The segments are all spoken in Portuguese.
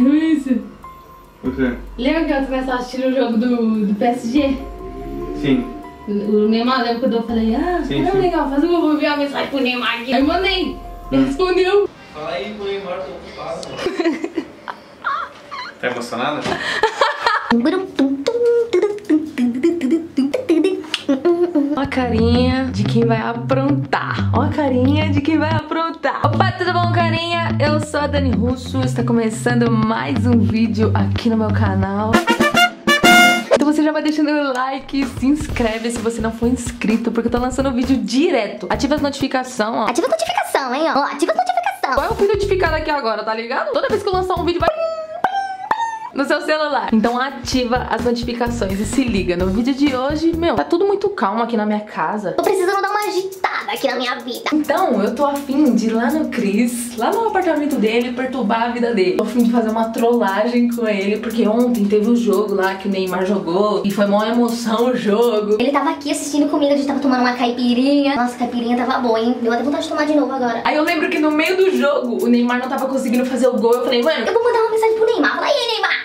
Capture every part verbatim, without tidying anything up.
Luiz. Você. Lembra que eu comecei a assistir o jogo do, do P S G? Sim. O Neymar, lembra quando eu falei, ah, sim, sim. legal, faz um vou ver a mensagem pro Neymar aqui. Aí mandei, ele respondeu. Fala aí pro Neymar, tô ocupado. Tá emocionada? Ó a carinha de quem vai aprontar. Ó a carinha de quem vai aprontar. Opa, tudo bom, carinha? Eu sou a Dani Russo. Está começando mais um vídeo aqui no meu canal. Então você já vai deixando o like, se inscreve se você não for inscrito, porque eu tô lançando o vídeo direto. Ativa as notificações, ó. Ativa a notificação, hein, ó. ó ativa a notificação. Qual eu fui notificado aqui agora, tá ligado? Toda vez que eu lançar um vídeo vai... no seu celular. Então ativa as notificações e se liga. No vídeo de hoje, meu, tá tudo muito calmo aqui na minha casa. Tô precisando dar uma agitada aqui na minha vida. Então, eu tô afim de ir lá no Chris, lá no apartamento dele, perturbar a vida dele. Tô afim de fazer uma trollagem com ele, porque ontem teve um jogo lá que o Neymar jogou e foi mó emoção o jogo. Ele tava aqui assistindo comigo, a gente tava tomando uma caipirinha. Nossa, a caipirinha tava boa, hein? Deu até vontade de tomar de novo agora. Aí eu lembro que no meio do jogo, o Neymar não tava conseguindo fazer o gol. Eu falei, mano, eu vou mandar uma mensagem pro Neymar. Fala aí, Neymar.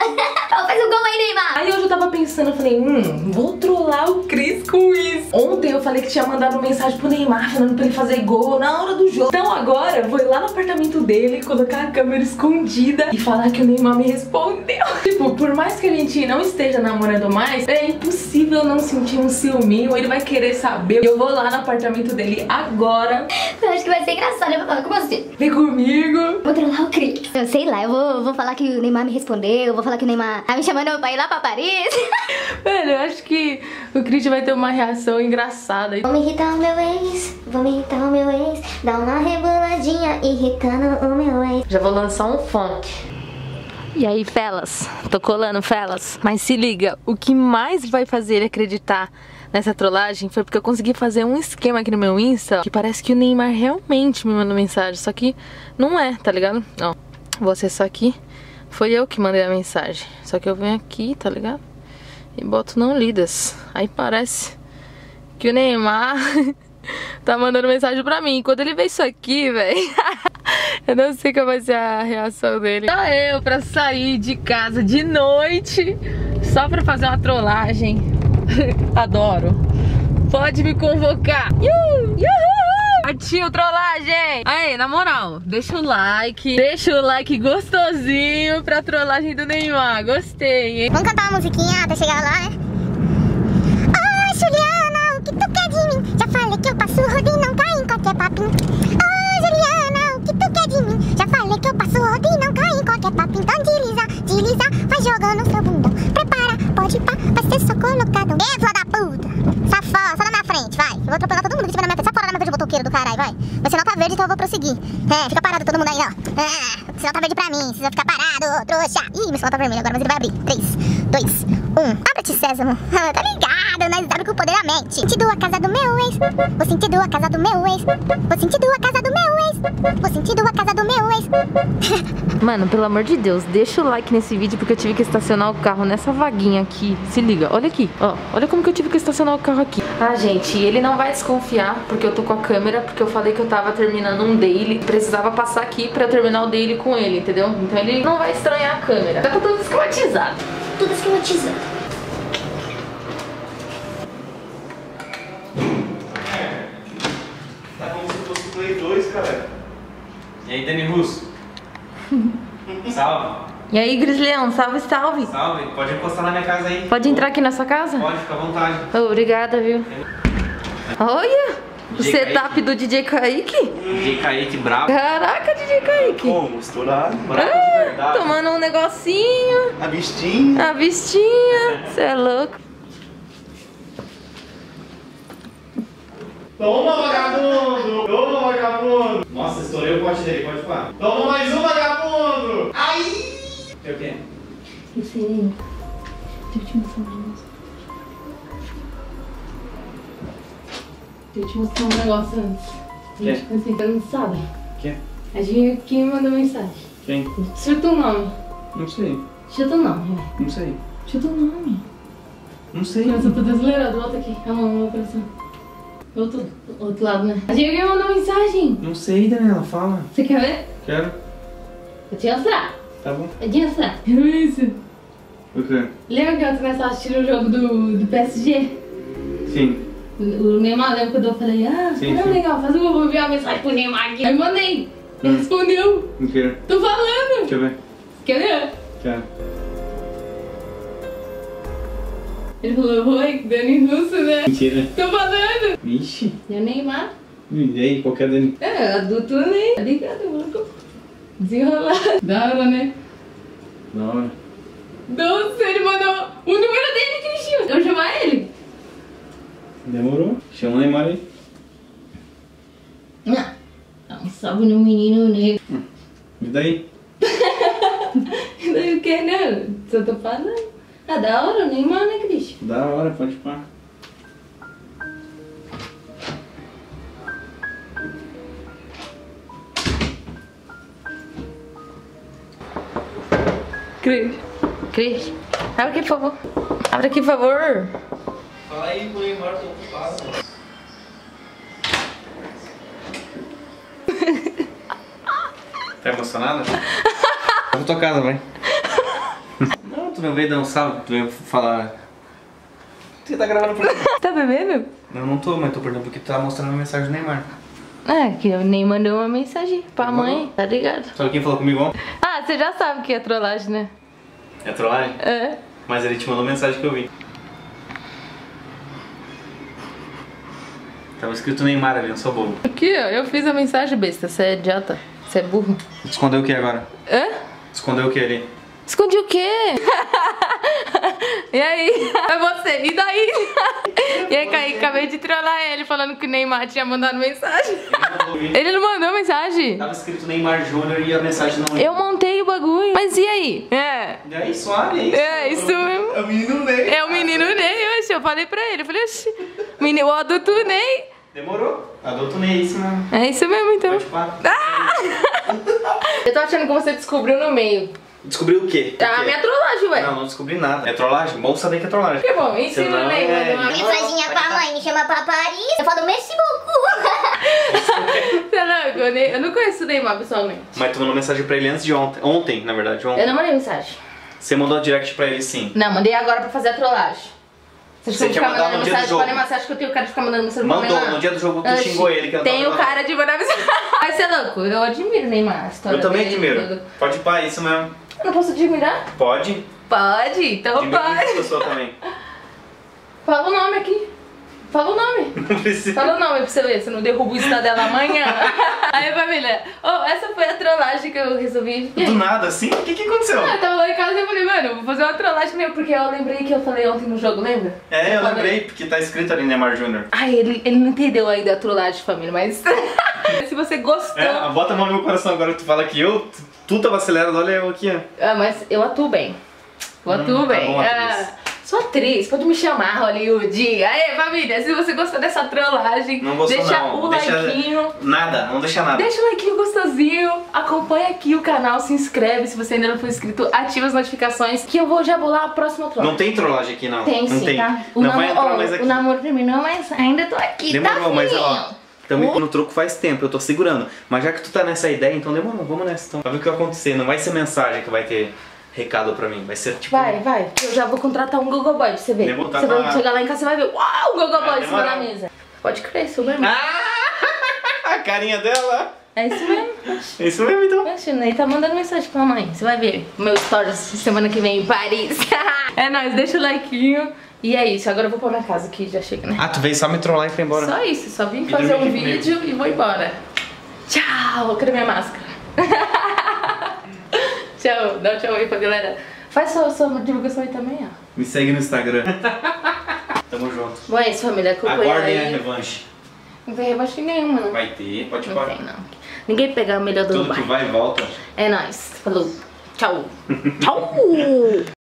Faz o gol aí, Neymar. Aí hoje eu tava pensando, eu falei, hum, vou trollar o Chris com isso. Ontem eu falei que tinha mandado mensagem pro Neymar falando pra ele fazer gol na hora do jogo. Então agora eu vou ir lá no apartamento dele, colocar a câmera escondida e falar que o Neymar me respondeu. Tipo, por mais que a gente não esteja namorando mais, é impossível não sentir um ciúminho. Ele vai querer saber. Eu vou lá no apartamento dele agora. Eu acho que vai ser engraçado, eu vou falar com você. Vem comigo. Vou trollar o Chris. Eu sei lá, eu vou, vou falar que o Neymar me respondeu, eu vou falar que o Neymar tá me chamando pra ir lá pra Paris. Mano, eu acho que o Cristian vai ter uma reação engraçada. Vou me irritar o meu ex, vou me irritar o meu ex, dá uma reboladinha irritando o meu ex. Já vou lançar um funk. E aí, felas? Tô colando, felas. Mas se liga, o que mais vai fazer ele acreditar nessa trollagem foi porque eu consegui fazer um esquema aqui no meu Insta que parece que o Neymar realmente me mandou mensagem, só que não é, tá ligado? Ó, vou acessar aqui. Foi eu que mandei a mensagem. Só que eu venho aqui, tá ligado? E boto não lidas. Aí parece que o Neymar tá mandando mensagem pra mim. Quando ele vê isso aqui, velho, eu não sei qual vai ser a reação dele. Só eu pra sair de casa de noite só pra fazer uma trollagem. Adoro. Pode me convocar. Yuhu! Yuhu! Partiu, trollagem! Aí, na moral, deixa o like, deixa o like gostosinho pra trollagem do Neymar, gostei, hein? Vamos cantar uma musiquinha até chegar lá, né? Ai, oh, Juliana, o que tu quer de mim? Já falei que eu passo rodo e não caio em qualquer papinho. Ai, oh, Juliana, o que tu quer de mim? Já falei que eu passo rodo e não caio em qualquer papinho. Então desliza, desliza, vai jogando seu bundão. Prepara, pode ir pra, vai ser só colocado. É, filha da puta! Safó, só na minha frente, vai. Eu vou atropelar todo mundo que tiver na minha frente. Botoqueiro do caralho, vai. Mas sinal tá verde, então eu vou prosseguir. É, fica parado todo mundo aí, ó. Ah, sinal tá verde pra mim, precisa ficar parado, trouxa. Ih, meu sinal tá vermelho agora, mas ele vai abrir. três, dois, um. Abra-te, Sésamo. Tá ligado, nós damos com o poder da mente. Sentido a casa do meu ex. Vou sentido a casa do meu ex. Vou sentido a casa do meu ex. Vou sentido a casa do meu ex. Mano, pelo amor de Deus, deixa o like nesse vídeo, porque eu tive que estacionar o carro nessa vaguinha aqui. Se liga, olha aqui, ó. Olha como que eu tive que estacionar o carro aqui. Ah, gente, ele não vai desconfiar, porque eu tô com a câmera, porque eu falei que eu tava terminando um daily, precisava passar aqui pra eu terminar o daily com ele, entendeu? Então ele não vai estranhar a câmera. Já tá tudo esquematizado. Tudo esquematizado. Tá como se fosse o Play dois, cara. E aí, Dani Russo? Salve. E aí, Grisleão, salve, salve. Salve, pode encostar na minha casa aí. Pode entrar aqui na sua casa? Pode, fica à vontade. Oh, obrigada, viu? É. Olha! O setup Kaique. Do D J Kaique? D J Kaique brabo. Caraca, D J Kaique. Como? Misturado, brabo ah, de verdade. Tomando um negocinho. A vistinha. A vistinha. Você é louco. Toma, vagabundo. Toma, vagabundo. Nossa, estourei o pote dele, pode falar. Toma mais um, vagabundo. Ai. Quer o quê? Esqueci. Deixa eu te mostrar mais. Eu te mostrar um negócio antes. Quem? Assim, eu não sabe. Quem? Adivinha quem me mandou mensagem. Quem? Chuta o nome. Não sei. Chuta o nome, velho. Não sei. Chuta o nome. Não sei. Mas eu tô desacelerado, volta aqui. Calma, meu coração. Outro, outro lado, né? Adivinha quem me mandou mensagem. Não sei, Daniela, fala. Você quer ver? Quero. Vou te mostrar. Tá bom. Edilson, Russo. O quê? Lembra que eu comecei a assistir o jogo do, do P S G? Sim. O, o Neymar, lembra quando eu falei, ah, sim, cara, sim. Legal, faz um vou enviar uma mensagem pro Neymar aqui. Aí eu mandei. Ele hum. respondeu. Não quero. Tô falando. Deixa eu ver. Quer ver? Quero. Ele falou, oi, Dani Russo, né? Mentira. Tô falando. Vixe. E o Neymar? E aí, qualquer Dani? É, adulto, né? Tá ligado, mano? Desenrolado. Da hora, né? Da hora. Nossa, ele mandou o número dele, Cristian. Eu chamar ele. Demorou. Chama o Neymar aí. Não. Dá um salve no menino negro. Hum. E daí? E daí o que, né? Só tô falando. Ah, da hora, Neymar, né, Cris? Da hora, pode pá. Cris. Cris, abre aqui, por favor. Abre aqui, por favor. Fala aí, o Neymar, tô ocupado. Tá emocionada? Vai pra tua casa, vai. Não, tu não veio dar um salve, tu veio falar. Você tá gravando por quê? Tá bebendo? Não, não tô, mas tô perdendo porque tu tá mostrando uma mensagem do Neymar. É, que eu nem mandei uma mensagem pra mãe, tá ligado? Sabe quem falou comigo ontem? Ah, você já sabe que é trollagem, né? É trollagem? É. Mas ele te mandou mensagem que eu vi. Tava escrito Neymar ali, eu sou bobo. Aqui, ó, eu fiz a mensagem besta, você é idiota, você é burro. Escondeu o que agora? Hã? Escondeu o que ali? Escondi o quê? E aí? É você, e daí? E aí, Kaique, acabei de trollar ele falando que o Neymar tinha mandado mensagem. Ele não mandou mensagem? Tava escrito Neymar Júnior e a mensagem não... Eu montei o bagulho. Mas e aí? É. E aí, suave, é isso? É, isso mesmo. É o menino Ney. É o menino Ney, oxe, eu falei pra ele, eu falei, oxi, menino, o adulto Ney. Demorou? Adulto Ney, é isso mesmo. É isso mesmo, então. Ah! Eu tô achando que você descobriu no meio. Descobriu o quê? Ah, minha trollagem, ué. Não, não descobri nada. É trollagem? Bom saber que é trollagem. Que bom, ensina o Neymar. Mensaginha pra mãe, me chama pra Paris. Eu falo, merci beaucoup. Eu não conheço o Neymar pessoalmente. Mas tu mandou mensagem pra ele antes de ontem. Ontem, na verdade, ontem. Eu não mandei mensagem. Você mandou direct pra ele, sim? Não, mandei agora pra fazer a trollagem. Você tinha mandado no dia do jogo. Você acha que eu tenho cara de ficar mandando mensagem pra ele? Mandou, no dia do jogo tu xingou ele. Tem o cara de mandar mensagem. Mas você é louco, eu admiro o Neymar. Eu também admiro. Pode pá, isso mesmo. Eu não posso admirar? Pode. Pode? Então admira pode. Pessoa também. Fala o nome aqui. Fala o nome. Não precisa. Fala o nome pra você ver, se não derruba o estado dela amanhã. Aí, família, oh, essa foi a trollagem que eu resolvi. Do nada, assim? O que que aconteceu? Ah, eu tava lá em casa e eu falei, mano, vou fazer uma trollagem mesmo, porque eu lembrei que eu falei ontem no jogo, lembra? É, eu, eu lembrei, porque tá escrito ali Neymar Júnior. Ai, ele, ele não entendeu ainda a trollagem, família, mas... Se você gostou... É, bota a mão no meu coração agora que tu fala que eu... Tu tava acelerado, olha eu aqui, ó. Ah, mas eu atuo bem. Eu atuo hum, bem. Tá bom, atriz. Ah, sou atriz, pode me chamar, Hollywood. Aê, família, se você gostou dessa trollagem, não gostou, deixa não. o deixa likeinho. Nada, não deixa nada. Deixa o likinho gostosinho, acompanha aqui o canal, se inscreve. Se você ainda não for inscrito, ativa as notificações, que eu vou já bolar a próxima trollagem. Não tem trollagem aqui, não. Tem não sim, tem. Tá? O não vai entrar ó, mais aqui. O namoro terminou, mas ainda tô aqui, demorou, tá, mas ó. Também no troco faz tempo, eu tô segurando. Mas já que tu tá nessa ideia, então demorou, vamos nessa então. Vai ver o que vai acontecer, não vai ser mensagem que vai ter recado pra mim, vai ser tipo... Vai, vai, eu já vou contratar um Google Boy pra você ver. Você vai na... chegar lá em casa, você vai ver, uau, o Google Boy em cima da mesa. Pode crer, suba mesmo. Ah, a carinha dela. É isso mesmo. É isso mesmo, então. Imagina, ele tá mandando mensagem pra mãe, você vai ver o meu stories semana que vem em Paris. É nóis, deixa o likeinho. E é isso, agora eu vou pra minha casa que já chega, né? Ah, tu veio só me trollar e foi embora. Só isso, só vim fazer um vídeo e vou embora. Tchau, cadê minha máscara? Tchau, dá um tchau aí pra galera. Faz sua, sua divulgação aí também, ó. Me segue no Instagram. Tamo junto. Bom, é isso, família. Aguardem a revanche. Não tem revanche nenhuma, não. Vai ter, pode parar. Não tem, não. Ninguém pega o melhor do Dubai. Tudo que vai e volta. É nóis. Falou. Tchau. Tchau.